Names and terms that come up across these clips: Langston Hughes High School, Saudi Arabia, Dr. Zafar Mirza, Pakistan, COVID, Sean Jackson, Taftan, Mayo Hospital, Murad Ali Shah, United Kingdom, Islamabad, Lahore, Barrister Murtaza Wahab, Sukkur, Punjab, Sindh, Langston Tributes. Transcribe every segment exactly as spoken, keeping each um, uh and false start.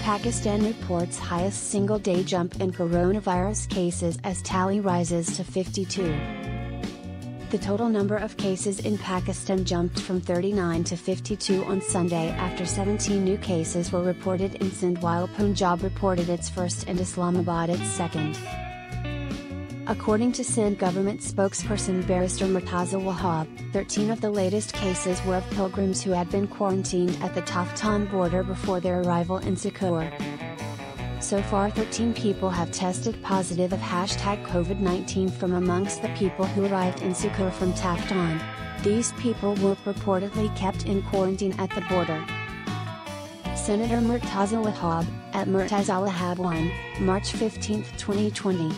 Pakistan reports highest single-day jump in coronavirus cases as tally rises to fifty-two. The total number of cases in Pakistan jumped from thirty-nine to fifty-two on Sunday after seventeen new cases were reported in Sindh, while Punjab reported its first and Islamabad its second. According to Sindh government spokesperson Barrister Murtaza Wahab, thirteen of the latest cases were of pilgrims who had been quarantined at the Taftan border before their arrival in Sukkur. So far, thirteen people have tested positive of hashtag COVID nineteen from amongst the people who arrived in Sukkur from Taftan. These people were purportedly kept in quarantine at the border. Senator Murtaza Wahab, at Murtaza Wahab one, March fifteenth twenty twenty.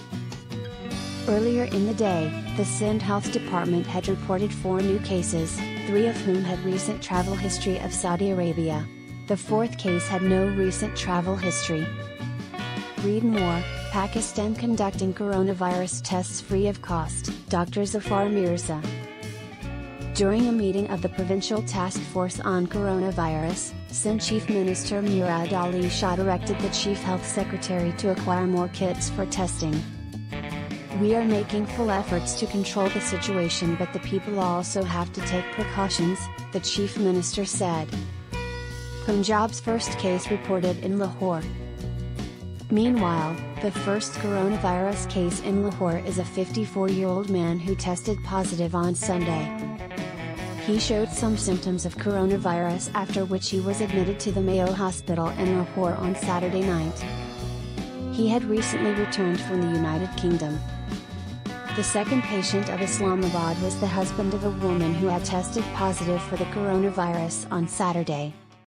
Earlier in the day, the Sindh Health Department had reported four new cases, three of whom had recent travel history of Saudi Arabia. The fourth case had no recent travel history. Read more: Pakistan conducting coronavirus tests free of cost, Doctor Zafar Mirza. During a meeting of the Provincial Task Force on Coronavirus, Sindh Chief Minister Murad Ali Shah directed the Chief Health Secretary to acquire more kits for testing. "We are making full efforts to control the situation, but the people also have to take precautions," the Chief Minister said. Punjab's first case reported in Lahore. Meanwhile, the first coronavirus case in Lahore is a fifty-four-year-old man who tested positive on Sunday. He showed some symptoms of coronavirus, after which he was admitted to the Mayo Hospital in Lahore on Saturday night. He had recently returned from the United Kingdom. The second patient of Islamabad was the husband of a woman who had tested positive for the coronavirus on Saturday.